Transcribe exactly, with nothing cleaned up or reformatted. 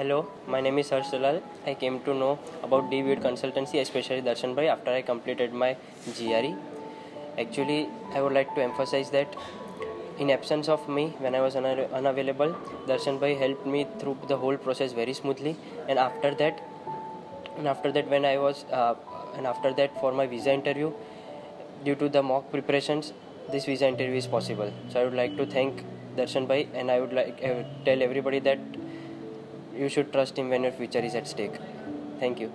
Hello, my name is Harshal. I came to know about D V R consultancy, especially Darshan Bhai, after I completed my G R E. Actually, I would like to emphasize that in absence of me, when I was una unavailable, Darshan Bhai helped me through the whole process very smoothly. And after that, and after that, when I was, uh, and after that, for my visa interview, due to the mock preparations, this visa interview is possible. So I would like to thank Darshan Bhai, and I would like I would tell everybody that you should trust him when your future is at stake. Thank you.